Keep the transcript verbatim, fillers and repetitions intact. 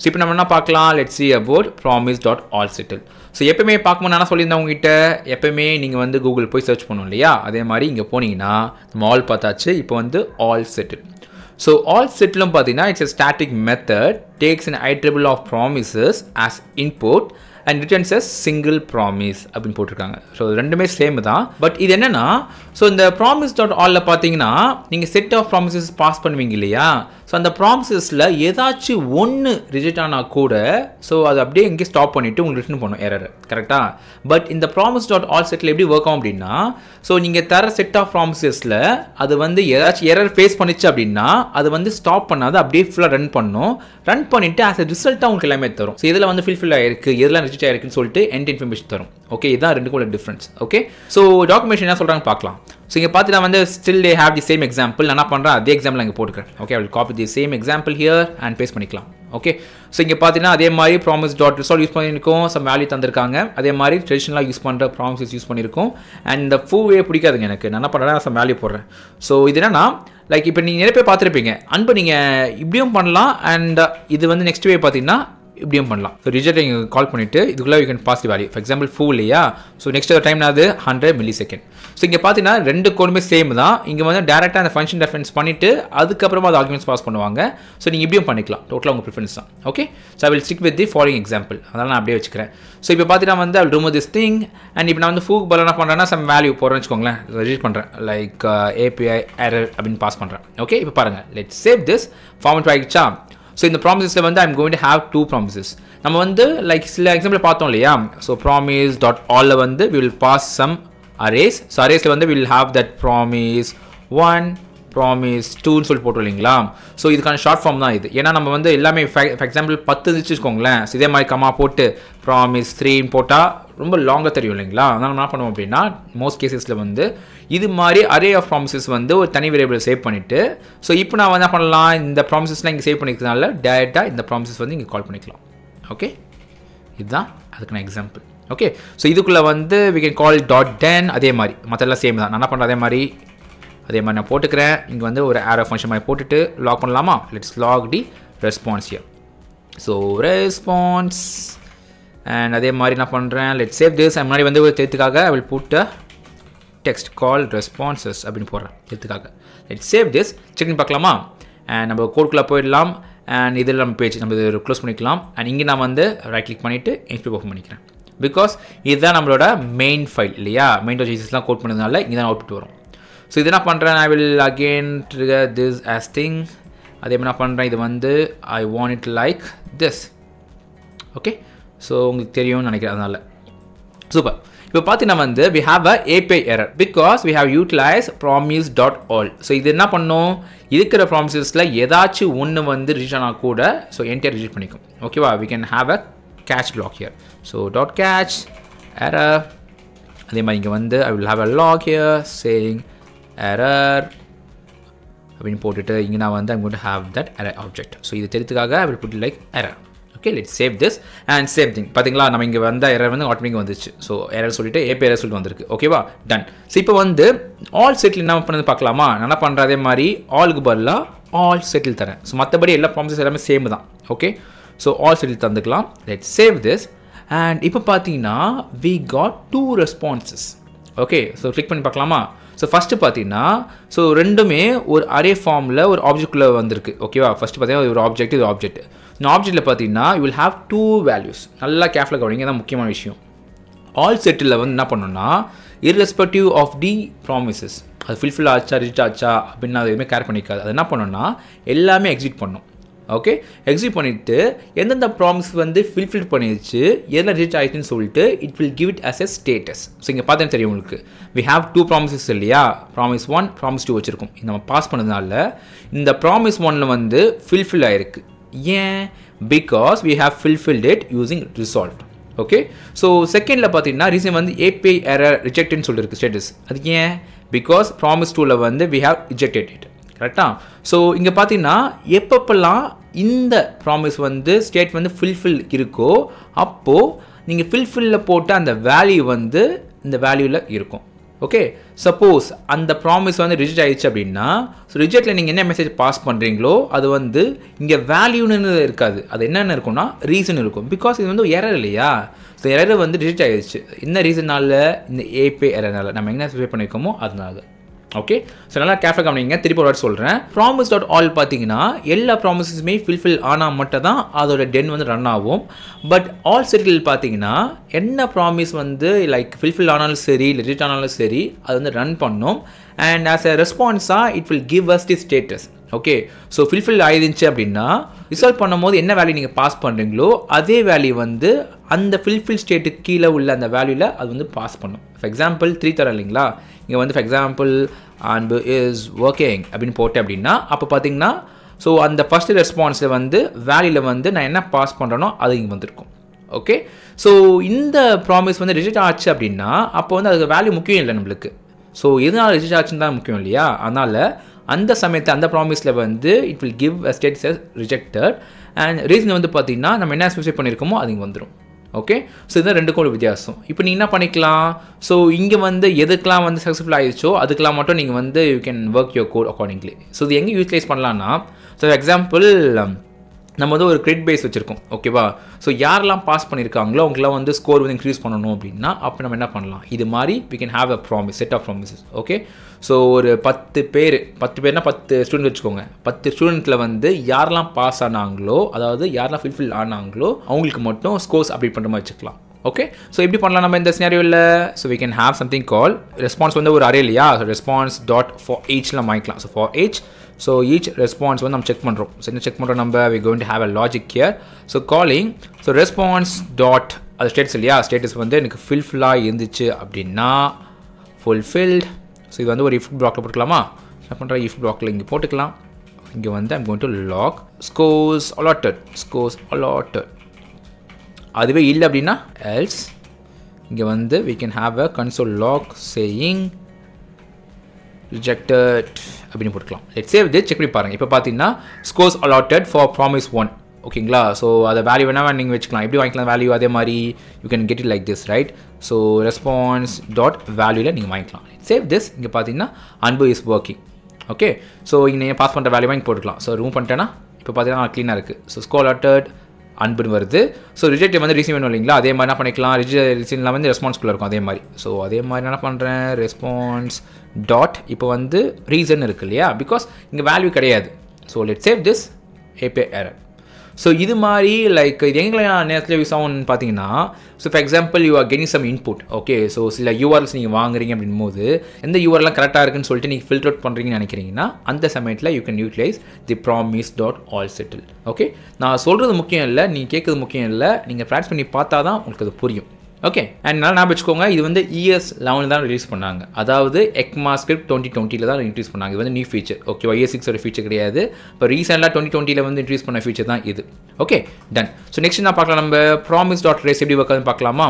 So, let's see about promise.allSettled. So, if you want to search on Google, you can search on allSettled. So, allSettled is a static method, takes an iterable of promises as input and returns a single promise. So, the same. But this is what? So, in the promise.all, you can set of promises pass. So, in the promises, you can one reject on code. So, you can stop and return error. Correct? But in the promise.all set, you can work on. So, you can set of promises, you error face, you stop and run. Run as a result. So, this is the end information. Okay, this is the difference. Okay, so documentation is so you can still they have the same example. The example okay, I will copy the same example here and paste. Okay, so you can use promise.resolve use some value thandirukanga traditional use promises use and the full way pidikadunga some value podren. So idenna like ipo neenga nere paathirupinga and this is the next way. So reject call you can pass the value. For example, full yeah. So next time one hundred milliseconds. So you can see code same. You can direct the function defines the arguments pass. So you can do it. Total preference. Okay. So I will stick with the following example. So if you will do this thing and if you want to some value like uh, A P I error pass. Okay. Let's save this. Format right charm. So in the promises I am going to have two promises. Now like example, so promise.all we will pass some arrays. So arrays we will have that promise one, promise two. So this is short form. For example, ten. So this comma promise three longer than most cases this array of promises variable save pannite. So ipo na vandha pannalam the promises la save panikradala data in the promises vandha call pannikalam. Okay, idha adukana example. Okay, so idukulla vandha we can call dot den adhe mari mathalla same da nana pandra adhe mari adhe mari na potukuren inga vandha or arrow function mari potittu log pannalama. Let's log the response here. So response and adhe mari na pandren. Let's save this. I'm not even thedukaga I will put a text call responses. Let's save this. Check in paklama and number code kula and either page number close paniklam and inge right click pannite export open panikren because this is main file illaya main.js la code pannadnala inge output varum. So idha na I will again trigger this as thing adhe na pandren I want it like this. Okay, so ungalku theriyum nenikiradnala super. We have an A P I error because we have utilized promise.all. So, this is what we do. This promises la edachu onnu vandu return a code. So, entire reject panikum. Okay, wow. We can have a catch block here. So, dot catch error. I will have a log here saying error. I am going to have that error object. So, this I will put it like error. Okay, let's save this and same thing. Pathingla namu inga vanda error vandu automatically vanduchu. So error solite A P I error solli vandirukku. Okay va done. So ipo vandu all settle enna pannadhu paakalama. Nana pandradhe mari all ku badla all settle thara. So mathabadi ella promises ellame same da. Okay, so all settle thandikalam. Let's save this and ipo pathina we got two responses. Okay, so click panni paakalama. So first pathina so rendume or array form la or object la vandirukku. Okay va first pathina or object is object. Now object la pathina you will have two values nalla careful gavinga da mukkiyamaana vishayam. All settle la vandu enna pannona irrespective of the promises ad fulfill aacha reject aacha appadina edhume care panikkaad ad enna pannona ellame exit pannum. Okay, exit pannittu endha promise vandu fulfill panichu edha reject aayidhu nu solittu it will give it as a status. So inga paatha theriyum ungalku we have two promises illaya promise one promise two vechirukom indha pass pannadnala indha promise one la vandu fulfill aayirukku. Yeah, because we have fulfilled it using resolved. Okay, so second la pathina reason vandu A P I error rejected solirukku status adu yen because promise two la vandu we have rejected it. Correct ah? So inga pathina eppapalla inda promise vandu state vandu fulfill irukko appo neenga fulfill la pota and the value vandu inda value la irukum. Okay, suppose and the promise on the reject ayichu, so reject la neenga enna message pass pandringlo adu vandu inga value nu irukadu, adu enna enna irukona reason irukum, because idu vandu error illaya, so error vandu reject ayichu inna reason nalla inda api error nalla nama enna specify pannikkomo adanaga. Okay, so nalla careful gamaninga, thiruppi oru vaat solren. Promise.all pathina ella promises me fulfill ana matta dhaan adoda den vandu run agum, but all settled pathina enna promise vandu like fulfill analum seri legit analum seri adu vandu run pannum, and as a response it will give us the status. Okay, so fulfill aayidinchu appadina result பண்ணும்போது என்ன value நீங்க pass பண்றீங்களோ அதே value வந்து அந்த fulfill state க்கு கீழ உள்ள அந்த வேல்யூல அது வந்து பாஸ் பண்ணும். For example three தர இல்லீங்களா, இங்க வந்து for example and is working அப்படினு போட்டு அப்படினா அப்ப பாத்தீங்கன்னா சோ அந்த first responseல வந்து வேல்யூல வந்து நான் என்ன பாஸ் பண்றனோ அது இங்க வந்திருக்கும். ஓகே, சோ இந்த promise வந்து ரிஜெக்ட் ஆச்சு அப்படினா அப்ப வந்து அதுக்கு வேல்யூ முக்கியம் இல்ல நமக்கு, சோ இதனால ரிஜெக்ட் ஆச்சுன்னு தான் முக்கியம் இல்லையா, அதனால அந்த சமயத்துல அந்த ப்ராமிஸ்ல வந்து it will give a status as rejected, and reason வந்து பாத்தீங்கன்னா நம்ம என்ன ஸ்பெசிஃபை பண்ணிருக்கோமோ அது இங்க வந்துரும். ஓகே, சோ இத ரெண்டுக்கும் வித்தியாசம். இப்போ நீங்க என்ன பண்ணிக்கலாம், சோ இங்க வந்து எதுக்கெல்லாம் வந்து சக்சஸ்ஃபுல் ஆயிச்சோ அதுக்கெல்லாம் மட்டும் நீங்க வந்து you can work your code accordingly. So இது எங்க யூட்டிலைஸ் பண்ணலாம்னா, சோ ஃபார் எக்ஸாம்பிள் நம்ம வந்து ஒரு கிரெடிட் பேஸ் வச்சிருக்கோம். ஓகேவா, சோ யாரெல்லாம் பாஸ் பண்ணிருக்காங்களோ அவங்கலாம் வந்து ஸ்கோர் வந்து இன்க்ரீஸ் பண்ணணும் அப்படினா அப்ப நம்ம என்ன பண்ணலாம், இது மாதிரி we can have a promise, set of promises. Okay, so ஒரு பத்து பேர் பத்து பேர்னா பத்து ஸ்டூடண்ட் வெச்சுக்கோங்க, பத்து ஸ்டூடண்ட்ல வந்து யாரெல்லாம் பாஸ் ஆனாங்களோ அதாவது யாரெல்லாம் fulfill ஆனாங்களோ அவங்களுக்கு மட்டும் ஸ்கோர்ஸ் அப்டேட் பண்ற மாதிரி வெச்சுக்கலாம். ஓகே, சோ இப்படி பண்ணலாம் நம்ம இந்த சினாரியோல. So we can have something called response வந்து ஒரு அரே இல்லையா, so response dot for each ல மாய்க்கலாம். So for each, so each response வந்து நம்ம செக் பண்றோம். சோ என்ன செக் பண்றோம் நம்ம, we going to have a logic here, so calling, so response dot அது ஸ்டேட்டஸ் இல்லையா, ஸ்டேட்டஸ் வந்து எனக்கு fulfill ஆ இருந்துச்சு அப்படினா fulfilled, சோ இது வந்து ஒரு if block போட்டுக்கலாமா, என்ன பண்ற if blockல இங்க போட்டுக்கலாம். இங்க வந்து I'm going to log scores allotted, scores allotted, அதுவே இல்ல அப்படினா else. இங்க வந்து we can have a console log saying rejected அப்படினு போட்டுக்கலாம். Let's save this, check பண்ணி பாருங்க. இப்போ பாத்தீங்கன்னா scores allotted for promise one. ஓகேங்களா, சோ அத வேல்யூ வேணா நீங்க வெச்சுக்கலாம், எப்படி வாங்கிக்கலாம் வேல்யூ அதே மாதிரி you can get it like this, right? So response dot value ல நீங்க வாங்கிக்கலாம். Let's save this. இங்க பாத்தீங்கன்னா Anbu is working. Okay, so இங்க நீங்க பாஸ் பண்ற வேல்யூவை இங்க போட்டுக்கலாம். சோ ரிமூவ் பண்ணிட்டேனா இப்போ பாத்தீங்கன்னா க்ளீனா இருக்கு. சோ score allotted அன்பு வருது. ஸோ ரிஜெக்ட் வந்து ரிசீவ் பண்ணும் இல்லைங்களா, அதே மாதிரி என்ன பண்ணிக்கலாம், ரிஜெக்ட் ரிசீவ்லாம் வந்து ரெஸ்பான்ஸ்குள்ளே இருக்கும் அதே மாதிரி. ஸோ அதே மாதிரி என்ன பண்ணுறேன், ரெஸ்பான்ஸ் டாட் இப்போ வந்து ரீசன் இருக்கு இல்லையா, பிகாஸ் இங்கே வேல்யூ கிடையாது. ஸோ லெட் சேவ் திஸ் ஏபே எரர். ஸோ இது மாதிரி லைக் இது எங்களை நேரத்தில் யூஸ் ஆகும்னு பார்த்தீங்கன்னா, so for example you are getting some input. Okay, so சில யூஆர்எல்ஸ் நீங்கள் வாங்குறீங்க அப்படின் போது எந்த யூஆர்லாம் கரெக்டாக இருக்குன்னு சொல்லிட்டு நீங்கள் ஃபில்டர் அவுட் பண்ணுறீங்கன்னு நினைக்கிறீங்கன்னா அந்த சமயத்தில் you can utilise the promise dot all settle. Okay, நான் சொல்கிறது முக்கியம் இல்லை, நீங்கள் கேட்குறது முக்கியம் இல்லை, நீங்கள் ப்ராக்டிஸ் பண்ணி பார்த்தா தான் உங்களுக்கு அது புரியும். ஓகே, அண்ட் நல்லா நான் வச்சுக்கோங்க, இது வந்து இஎஸ் லெவனில் தான் ரிலீஸ் பண்ணாங்க, அதாவது எக்மாஸ்கிரிப்ட் டுவெண்ட்டி டுவெண்ட்டியில் தான் இன்ட்ரீஸ் பண்ணாங்க. இது வந்து நியூ ஃபீச்சர். ஓகே, இஎஸ் சிக்ஸோட ஃபீச்சர் கிடையாது, இப்போ ரீசெண்டாக டுவெண்ட்டி டுவெண்ட்டியில் வந்து இன்ட்ரீஸ் பண்ண ஃபீச்சர் தான் இது. Okay, ton. ஸோ நெக்ஸ்ட் நான் பார்க்கலாம் நம்ம ப்ராமிஸ் டாட் ரேஸ் எப்படி ஒர்க்குன்னு பார்க்கலாமா.